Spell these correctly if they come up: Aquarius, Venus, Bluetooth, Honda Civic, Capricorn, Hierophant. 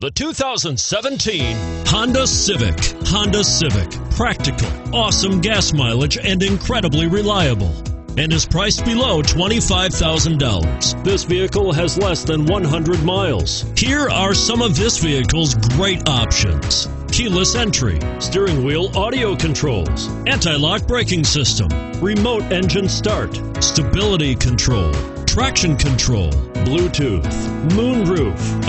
The 2017 Honda Civic. Honda Civic. Practical, awesome gas mileage, and incredibly reliable. And is priced below $25,000. This vehicle has less than 100 miles. Here are some of this vehicle's great options: keyless entry, steering wheel audio controls, anti-lock braking system, remote engine start, stability control, traction control, Bluetooth, moonroof,